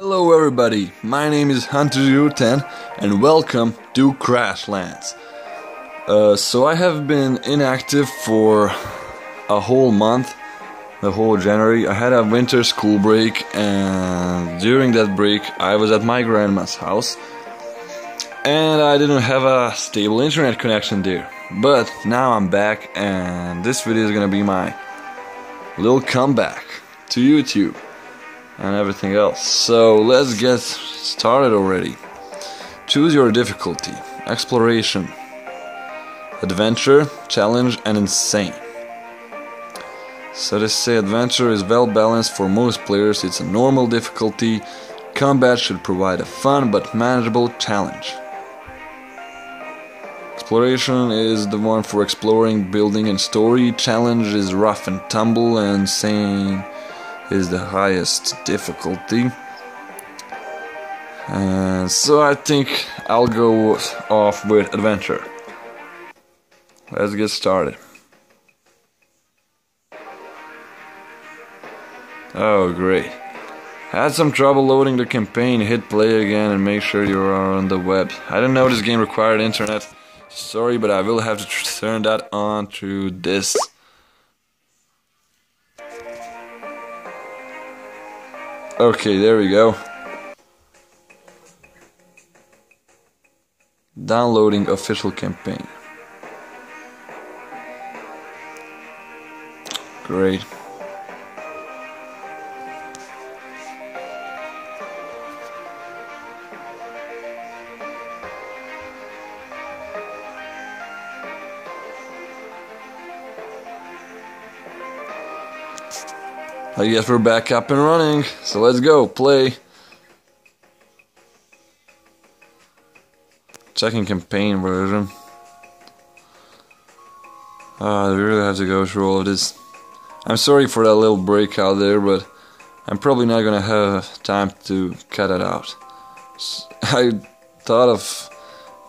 Hello everybody, my name is HunterZero10 and welcome to Crashlands. So I have been inactive for a whole month, the whole January. I had a winter school break, and during that break I was at my grandma's house and I didn't have a stable internet connection there. But now I'm back and this video is gonna be my little comeback to YouTube and everything else. So let's get started already. Choose your difficulty: exploration, adventure, challenge and insane. So they say adventure is well balanced for most players. It's a normal difficulty. Combat should provide a fun but manageable challenge. Exploration is the one for exploring, building and story. Challenge is rough and tumble, and insane is the highest difficulty. And so I think I'll go off with adventure. Let's get started. Oh great. Had some trouble loading the campaign. Hit play again and make sure you are on the web. I didn't know this game required internet. Sorry, but I will have to turn that on to this. Okay, there we go. Downloading official campaign. Great. I guess we're back up and running, so let's go, play. Checking campaign version. I really have to go through all of this. I'm sorry for that little break out there, but I'm probably not gonna have time to cut it out. I thought of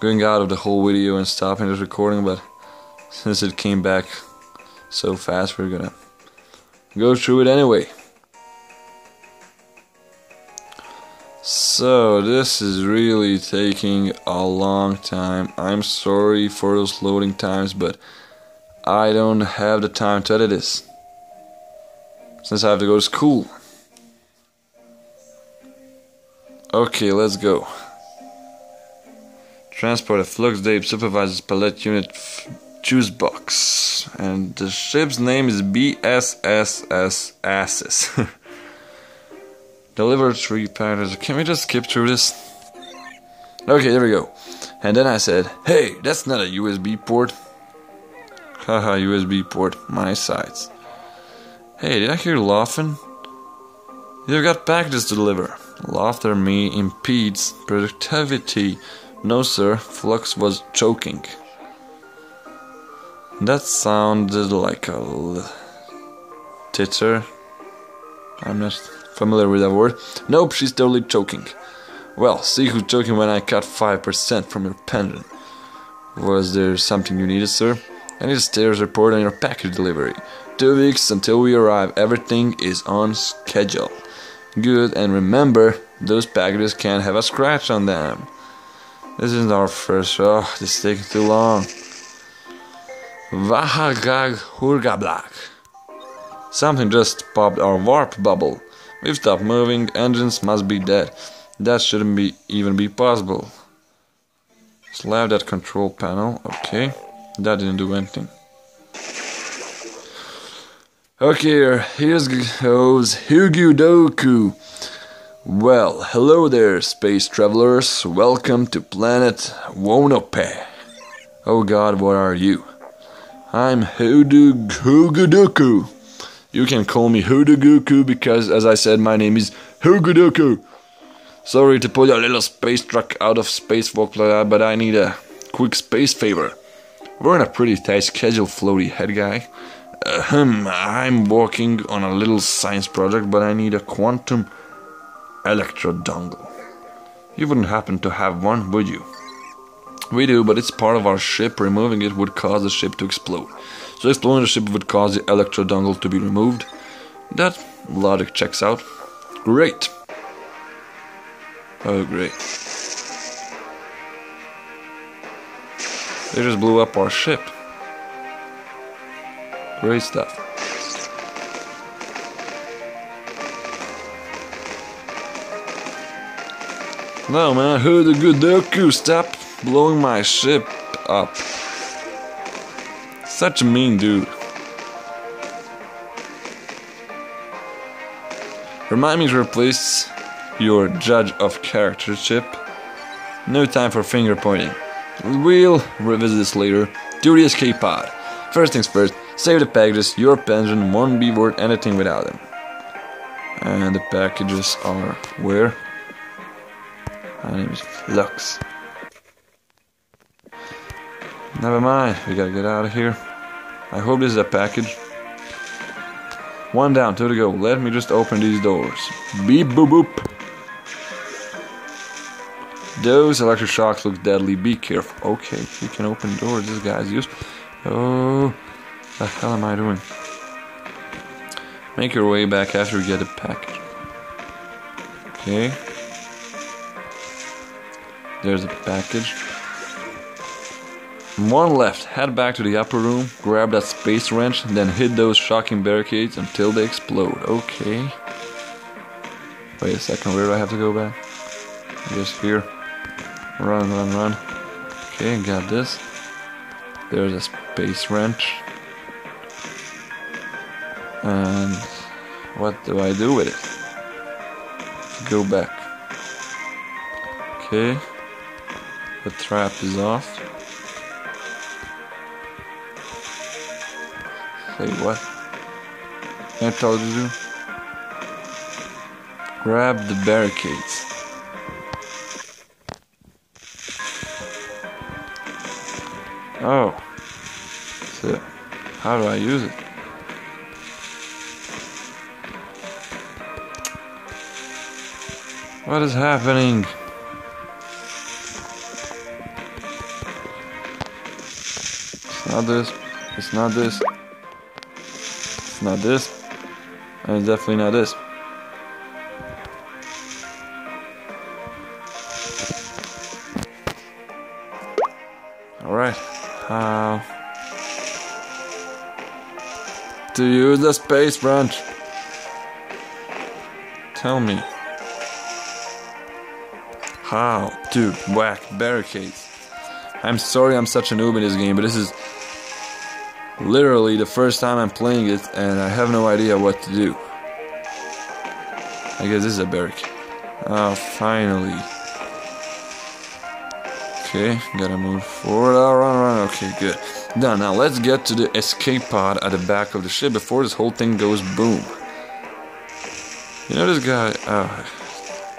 going out of the whole video and stopping this recording, but since it came back so fast, we're gonna go through it anyway. So this is really taking a long time. I'm sorry for those loading times, but I don't have the time to edit this since I have to go to school. Okay, let's go. Transport a Flux Dabes supervisor's pallet unit juice box, and the ship's name is BSSS. Deliver 3 packages. Can we just skip through this? Okay, there we go. And then I said, hey, that's not a USB port. Haha, USB port, my size. Hey, did I hear laughing? You've got packages to deliver. Laughter me impedes productivity. No sir, Flux was choking. That sounded like a titter. I'm not familiar with that word. Nope, she's totally choking. Well, see who's choking when I cut 5% from your pendant. Was there something you needed, sir? I need a status report on your package delivery. 2 weeks until we arrive. Everything is on schedule. Good, and remember, those packages can't have a scratch on them. This isn't our first. Oh, this is taking too long. Vahagag Hurgablak. Something just popped our warp bubble. We've stopped moving, engines must be dead. That shouldn't be even be possible. Slap that control panel, okay. That didn't do anything. Okay, here's Hewgodooko. Well, hello there, space travelers. Welcome to planet Wonope. Oh god, what are you? I'm Hewgodooko. You can call me Hewgodooko because, as I said, my name is Hewgodooko. Sorry to put a little space truck out of spacewalk like that, but I need a quick space favor. We're on a pretty tight schedule, floaty head guy. I'm working on a little science project, but I need a quantum electrodongle. You wouldn't happen to have one, would you? We do, but it's part of our ship. Removing it would cause the ship to explode. So exploding the ship would cause the electrodongle to be removed. That logic checks out. Great. Oh, great. They just blew up our ship. Great stuff. No, man, I heard the Hewgodooko stop blowing my ship up. Such a mean dude. Remind me to replace your judge of character chip. No time for finger pointing. We'll revisit this later. Do the escape pod. First things first, save the packages. Your pension won't be worth anything without them. And the packages are where? My name is Flux. Never mind, we gotta get out of here. I hope this is a package. One down, two to go. Let me just open these doors. Beep boop boop. Those electric shocks look deadly. Be careful. Okay, we can open doors. This guy's used. Oh, the hell am I doing? Make your way back after you get the package. Okay. There's a package. One left, head back to the upper room, grab that space wrench, then hit those shocking barricades until they explode. Okay. Wait a second, where do I have to go back? Just here. Run, run, run. Okay, got this. There's a space wrench. And what do I do with it? Go back. Okay. The trap is off. Say what? I told you. Grab the barricades. Oh. So, how do I use it? What is happening? It's not this. It's not this. Not this, and it's definitely not this. Alright, how to use the space wrench? Tell me how to whack barricades. I'm sorry I'm such a noob in this game, but this is literally the first time I'm playing it and I have no idea what to do. I guess this is a barricade. Oh, finally. Okay, gotta move forward. Oh, run, run. Okay, good. Done. Now let's get to the escape pod at the back of the ship before this whole thing goes boom. You know this guy, I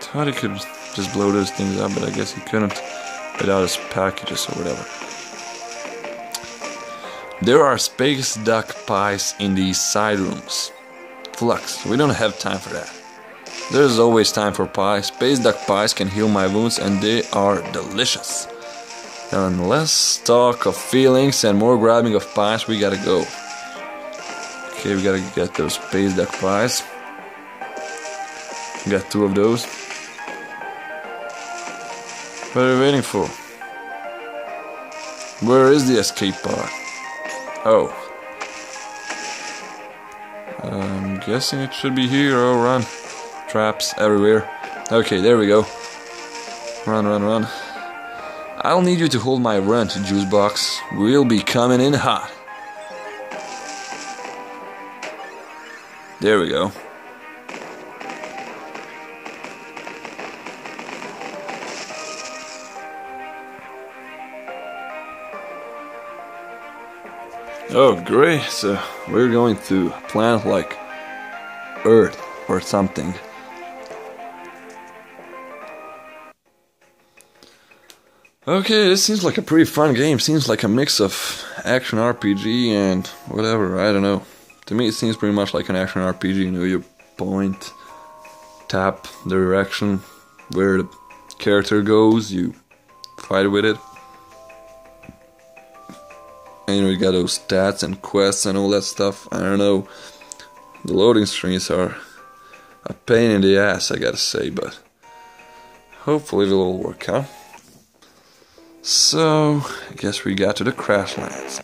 thought he could just blow those things up, but I guess he couldn't without his packages or whatever. There are space duck pies in these side rooms. Flux, we don't have time for that. There's always time for pie. Space duck pies can heal my wounds and they are delicious. And less talk of feelings and more grabbing of pies, we gotta go. Okay, we gotta get those space duck pies. We got two of those. What are we waiting for? Where is the escape pod? Oh. I'm guessing it should be here. Oh, run. Traps everywhere. Okay, there we go. Run, run, run. I'll need you to hold my rent, juice box. We'll be coming in hot. There we go. Oh, great, so we're going to a planet like Earth or something. Okay, this seems like a pretty fun game. Seems like a mix of action RPG and whatever, I don't know. To me it seems pretty much like an action RPG, you know, you point, tap the direction where the character goes, you fight with it. You know, you got those stats and quests and all that stuff. I don't know. The loading screens are a pain in the ass, I gotta say, but Hopefully it will work, huh? So, I guess we got to the Crashlands.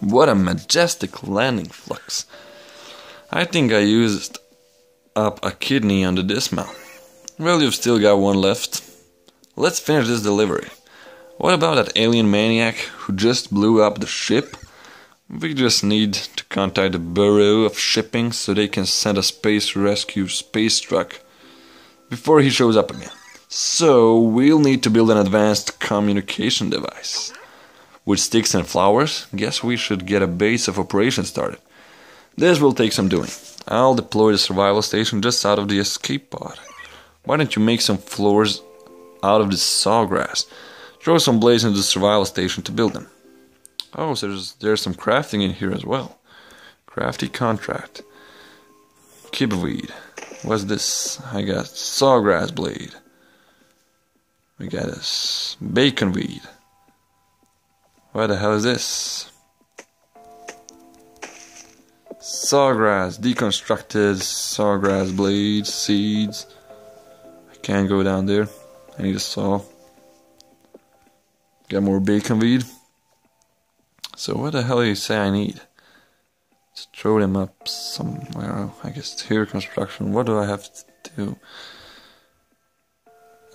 What a majestic landing, Flux. I think I used up a kidney under this mount. Well, you've still got one left. Let's finish this delivery. What about that alien maniac who just blew up the ship? We just need to contact the Bureau of Shipping so they can send a space rescue space truck before he shows up again. So, we'll need to build an advanced communication device. With sticks and flowers, guess we should get a base of operations started. This will take some doing. I'll deploy the survival station just out of the escape pod. Why don't you make some floors out of the sawgrass? Throw some blades into the survival station to build them. Oh, so there's some crafting in here as well. Crafty contract. Kibbeweed. What's this? I got sawgrass blade. We got this. Baconweed. What the hell is this? Sawgrass, deconstructed sawgrass blades, seeds. I can't go down there. I need a saw. Got more baconweed. So what the hell do you say I need? Let's throw them up somewhere. Oh, I guess here construction. What do I have to do?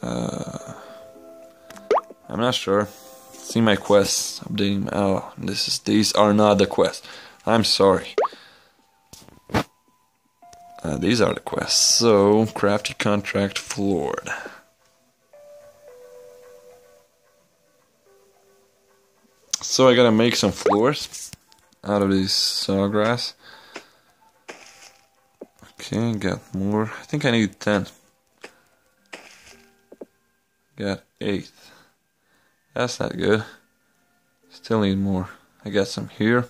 I'm not sure. See my quests, updating my, oh, these are not the quests. I'm sorry. These are the quests. So, crafty contract floored. So I gotta make some floors out of these sawgrass. Okay, got more. I think I need 10. Got 8. That's not good. Still need more. I got some here.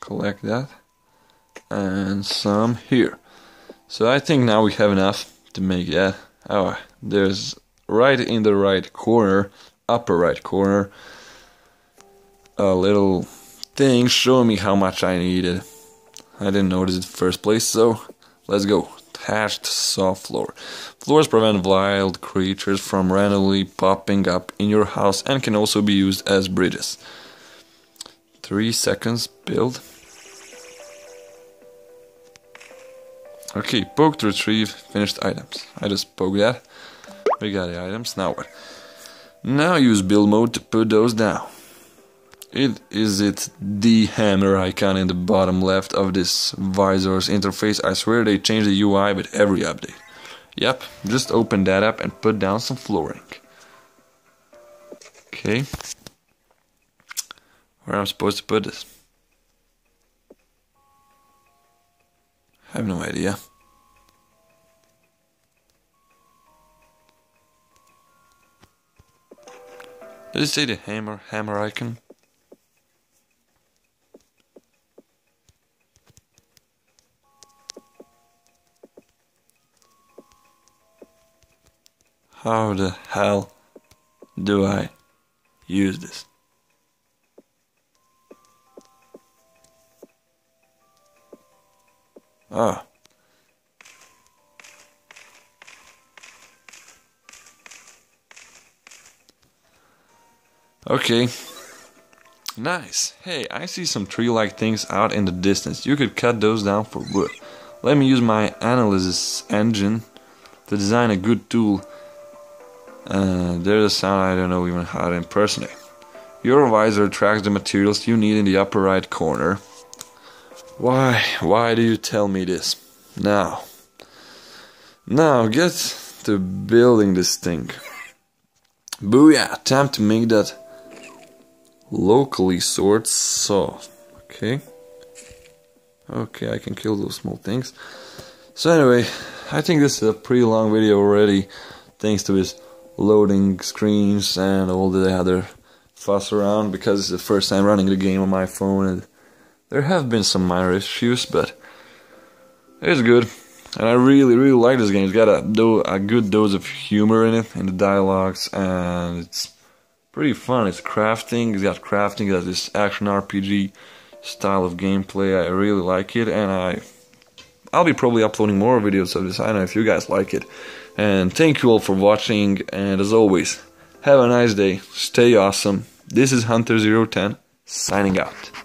Collect that. And some here. So I think now we have enough to make that. Oh, there's right in the right corner, upper right corner, a little thing showing me how much I needed. I didn't notice it first place, so let's go. Hatched saw floor. Floors prevent wild creatures from randomly popping up in your house and can also be used as bridges. 3 seconds, build. Okay, poke to retrieve finished items. I just poked that. We got the items, now what? Now use build mode to put those down. Is it the hammer icon in the bottom left of this visor's interface? I swear they change the UI with every update. Yep, just open that up and put down some flooring. Okay. Where am I supposed to put this? I have no idea. Did it say the hammer icon? How the hell do I use this? Ah. Okay. Nice. Hey, I see some tree-like things out in the distance. You could cut those down for wood. Let me use my analysis engine to design a good tool. There's a sound I don't know even how to impersonate. Your visor tracks the materials you need in the upper right corner. Why do you tell me this? Now get to building this thing. Booyah! Time to make that locally sourced saw. Okay, I can kill those small things. So anyway, I think this is a pretty long video already, thanks to his loading screens and all the other fuss around, because it's the first time running the game on my phone and there have been some minor issues, but it's good and I really like this game. It's got a good dose of humor in it, in the dialogues, and it's pretty fun. It's crafting, it's got crafting, it has this action RPG style of gameplay. I really like it and I I'll be probably uploading more videos of this island if you guys like it. And thank you all for watching, and as always, have a nice day, stay awesome. This is HunterZero10, signing out.